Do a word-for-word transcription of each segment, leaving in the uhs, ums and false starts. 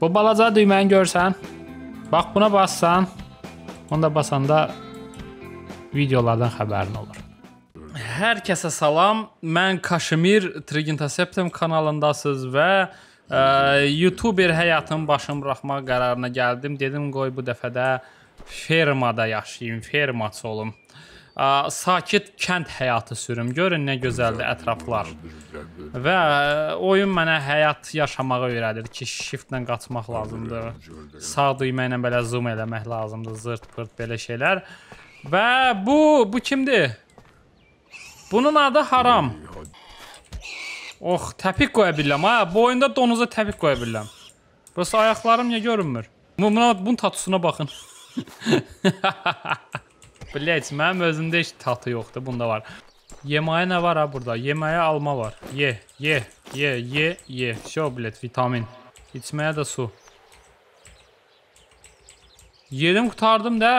Bu balaca düyməni görsən, bax buna bassan, onda basanda videolardan xəbərin olur. Hər kəsə salam, mən Kaşımir Trigintaseptem kanalındasınız və e, YouTuber həyatım başım bıraxmaq qərarına gəldim. Dedim qoy bu dəfə də fermada yaşayayım, fermaçı olum. A, sakit kənd həyatı sürüm. Görün nə gözəldir ətraflar. Və oyun mənə həyat yaşamağı öyrədir ki, shiftlə qaçmaq lazımdır. Sağ düymə ilə belə zoom eləmək lazımdır, zırt-pırt belə şeylər. Və bu, bu kimdir? Bunun adı Haram. Ox, təpik qoya bilirəm ha. Bu oyunda donuza təpik qoya bilirəm. Burası ayaqlarım niyə görünmür? Buna, bunun tatusuna baxın. Biləc, mənim özümdə heç tatı yoxdur, bunda var. Yeməyə nə var ha burada? Yeməyə alma var. Ye, ye, ye, ye, ye. Şov biləc, vitamin. İçməyə də su. Yedim, qutardım da.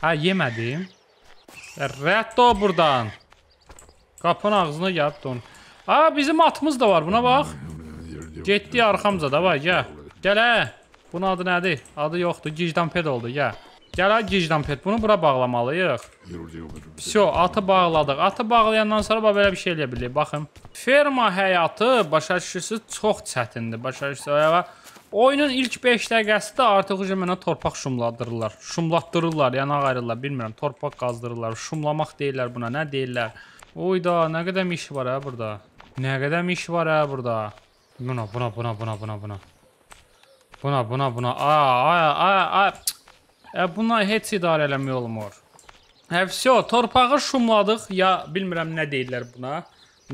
Hə, yemədim. Rədd o buradan. Qapın ağzına gəlib don. Aa, bizim atımız da var, buna bax. Getdi arxamıza da, bax, gəl. Gəl hə. Bunun adı nədir? Adı yoxdur, Gicdan ped oldu, gəl. Gəl Gicdan ped, bunu bura bağlamalıyıq. Vso, atı bağladıq. Atı bağlayandan sonra belə bir şey eləyə bilirik. Baxın. Ferma həyatı başa düşürsünüz çox çətindir. Başa düşürsünüz. Oyunun ilk beş dəqiqəsi də artıq mənə torpaq şumladırırlar. Şumlatdırırlar, yana qayırırlar, bilmirəm. Torpaq qazdırırlar. Şumlamaq deyirlər buna, nə deyirlər? Oy da, nə qədər iş var ha burada. Nə qədər iş var ha burada. Buna, buna, buna, buna, buna, buna. Buna, buna, buna. Aa, aa, aa, aa. E, buna heç idarə eləmək olmur. Hə, vso, torpağı şumladıq. Ya, bilmirəm nə deyirlər buna.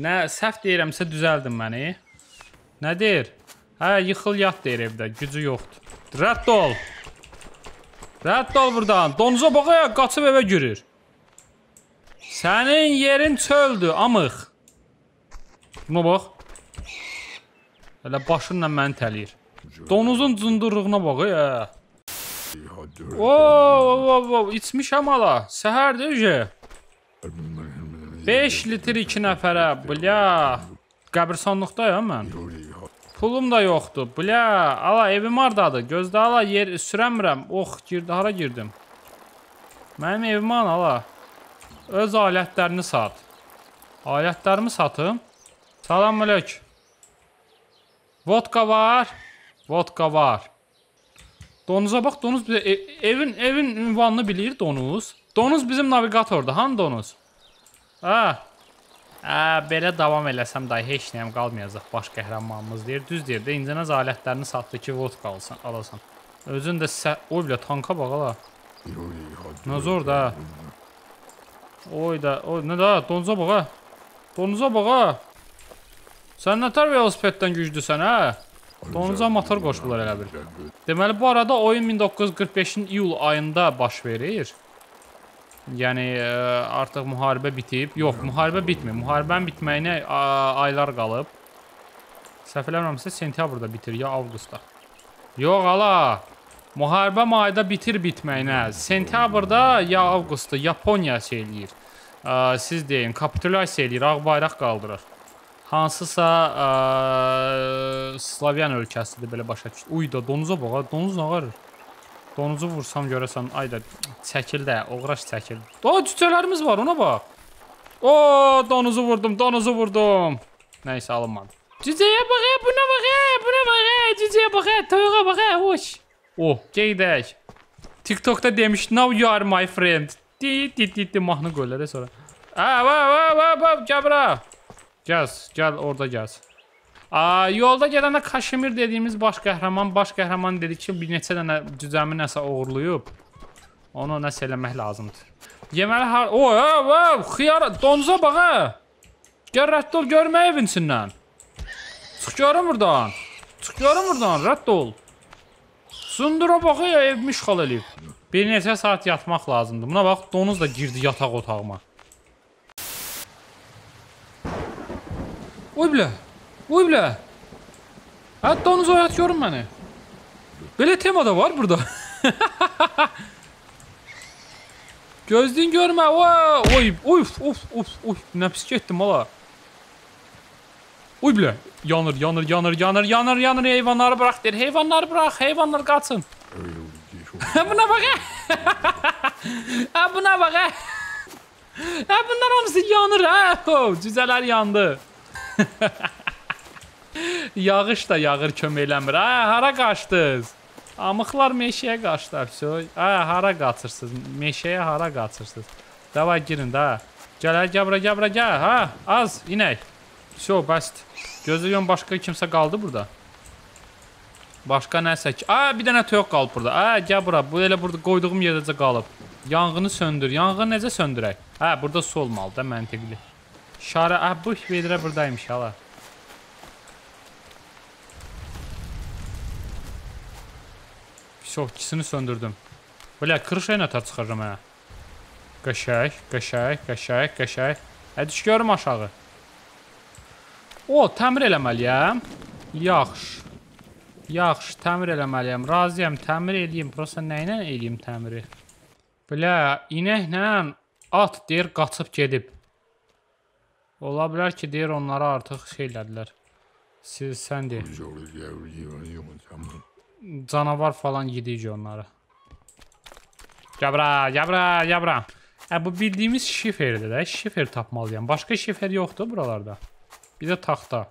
Nə, səhv deyirəmsə düzəldin məni. Nə deyir? Hə, yıxıl yat deyir evdə. Gücü yoxdur. Rədd ol. Rədd ol buradan. Donuza baxaya qaçıb evə girir. Sənin yerin çöldür, amıq. Buna bax. Elə başınla məni təliyir. Donuzun cındırlığına baxaya. Ooo, içmişəm hala. Səhərdir ki. beş litr iki nəfərə, bля. Qəbirsanlıqdayam mən. Pulum da yoxdur, bля. Ala, evim hardadır. Gözdə ala, yer sürəmirəm. Ox, girdi, hara girdim? Mənim evim an, ala. Öz alətlərini sat. Alətlərimi satım. Salam mülük. Vodka var. Vodka var. Donuza bax, donuz bize ev, evin evin ünvanını bilir donuz. Donuz bizim navigatordur. Hanı donuz? Hə. Hə, belə davam eləsəm dayı heç nəyəm qalmayacaq. Baş qəhrəmanımız deyir. Düz deyir də, incənə zalətlərini satdı ki, vodka alsan, alasan. Özün də sə... Oy bilə, tanka bax ala. Nə zor da. Oy da, oy nə da, donuza bax ha. Donuza bax ha. Sən nətər velosipeddən güclüsən hə? Donuza motor qoşulur elə bir. Deməli bu arada oyun min doqquz yüz qırx beşin iyul ayında baş verir. Yəni artıq müharibə bitib. Yox, müharibə bitmir. Müharibənin bitməyinə aylar qalıb. Səhv eləmirəmsə sentyabrda bitir ya avqustda. Yox ala. Müharibə mayda bitir bitməyinə. Sentyabrda ya avqustda Yaponiya şey eləyir. Siz deyin, kapitulyasiya eləyir, ağ bayraq qaldırır. Hansısa ə, Slavyan ölkəsidir belə başa düşdü. Uy da donuza baxa, donuz nə qarır? Donuzu vursam görəsən, ay da çəkil də, oğraş çəkil. O cücələrimiz var, ona bax. O donuzu vurdum, donuzu vurdum. Nəysə alınmadı. Cücəyə baxa, buna baxa, buna baxa, cücəyə baxa, toyuğa baxa, hoş. Oh, gedək. TikTokda demiş, now you are my friend. Di di di di mahnı qoyular sonra. A va va va va gəbra. Gəz, gəl orada gəz. Aa, yolda gələndə Kaşımir dediyimiz baş qəhrəman, baş qəhrəman dedi ki, bir neçə dənə cüzəmi nəsə uğurlayıb. Onu nəsə eləmək lazımdır. Yeməli har... O, o, o, xiyara, donuza baxa. Gəl rədd ol, görmə evin içindən. Çıx görün buradan. Çıx görün buradan, rədd ol. Sundura baxa ya, evimi işğal eləyib. Bir neçə saat yatmaq lazımdır. Buna bax, donuz da girdi yataq otağıma. Oy bilə, oy bilə. Hətta donuz oyat görün məni. Belə tema da var burada. Gözlüyün görmə. Oy, oy, of, of, of. Nə pis getdim hala. Uy bile. Yanır, yanır, yanır, yanır, yanır, yanır. Heyvanları bırak der. Heyvanları bırak. Heyvanlar kaçın. Buna bak ha. Buna bak ha. Bunlar hamısı yanır ha. Cüzələr yandı. Yağış da yağır, kömək eləmir. Ha, hara qaçdınız? Amıqlar meşəyə qaçdılar. Ha, hara qaçırsınız? Meşəyə hara qaçırsınız? Davay girin da. Gəl, gəl bura, gəl bura, gəl. Ha, az inək. Şo, basit. Gözləyəm başqa kimsə qaldı burada. Başqa nəsə ki. Aa, bir dənə toyuq qalıb burada. Aa, gəl bura. Bu elə burada qoyduğum yerdəcə qalıb. Yanğını söndür. Yanğını necə söndürək? Hə, burada su olmalı da, məntiqli. Şara, ah, bu vedrə buradaymış hala. Şox, ikisini söndürdüm. Belə kırışayla tar çıxarıram hə. Qəşək, qəşək, qəşək, qəşək. Hə, düş görüm aşağı. O, təmir eləməliyəm. Yaxşı. Yaxşı, təmir eləməliyəm. Razıyam, təmir eləyim. Prosta nə ilə eləyim təmiri? Belə, inəklə at deyir, qaçıb gedib. Ola bilər ki, deyir, onlara artıq şey elədilər. Siz, sən deyir. Canavar falan yediyici onları. Yabra, yabra, yabra. Hə, bu bildiyimiz şiferdir də. Şifer tapmalıyam. Başqa şifer yoxdur buralarda. Bir də taxta.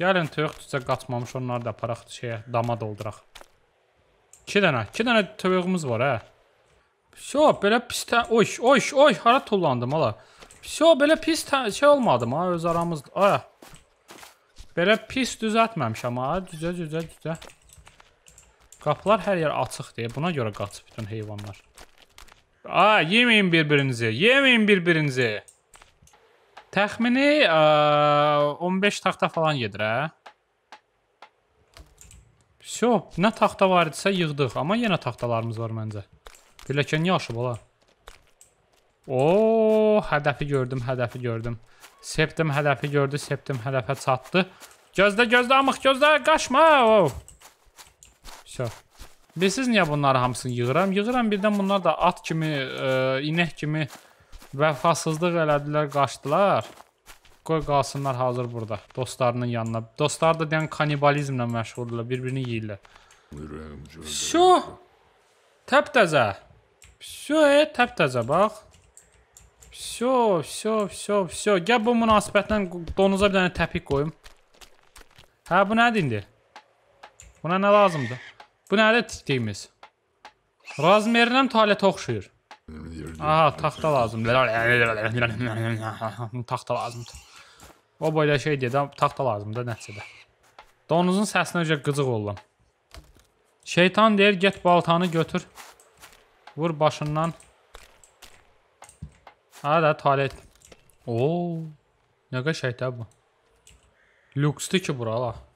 Gəlin, tövüq tücə qaçmamış onları da aparaq şeyə, dama dolduraq. İki dənə, iki dənə tövüqümüz var, hə. Şo, belə pis tə... Oy, oy, oy, hara tullandım, hala. Şo, belə pis tə... Şey olmadım, ha, öz aramızdır. Ay, belə pis düzətməmişəm, ha. Düzə, düzə, düzə. Qapılar hər yer açıq deyə, buna görə qaçıb bütün heyvanlar. Aa, yeməyin bir-birinizi, yeməyin bir-birinizi. Təxmini on beş taxta falan yedir, hə? Vəsyo, nə taxta var idisə yığdıq, amma yenə taxtalarımız var məncə. Biləkən yaxşı, bala. Ooo, hədəfi gördüm, hədəfi gördüm. Septim hədəfi gördü, septim hədəfə çatdı. Gözdə, gözdə, amıq, gözdə, qaçma, ooo. Bilirsiniz niyə bunları hamısını yığıram? Yığıram birdən bunlar da at kimi, inək kimi vəfasızlıq elədilər, qaçdılar. Qoy qalsınlar hazır burada, dostlarının yanına. Dostlar da deyən kanibalizmlə məşğuldurlar, bir-birini yiyirlər. Şu, təptəzə. Şu, təptəzə, bax. Şu, şu, şu, şu. Gəl bu münasibətlə donuza bir dənə təpik qoyum. Hə, bu nədir indi? Buna nə lazımdır? Bu nədir tikdiyimiz? Razmerindən tualete oxşuyur. Aha, taxta lazımdır. Taxta lazımdır. O boyda şey deyədə, taxta lazımdır, nəticədə. Donuzun səsinə öcə qıcıq olam. Şeytan deyir, get baltanı götür. Vur başından. Ha da, tualet. Ooo, nə qəşəkdə bu. Lüksdür ki bura, ala.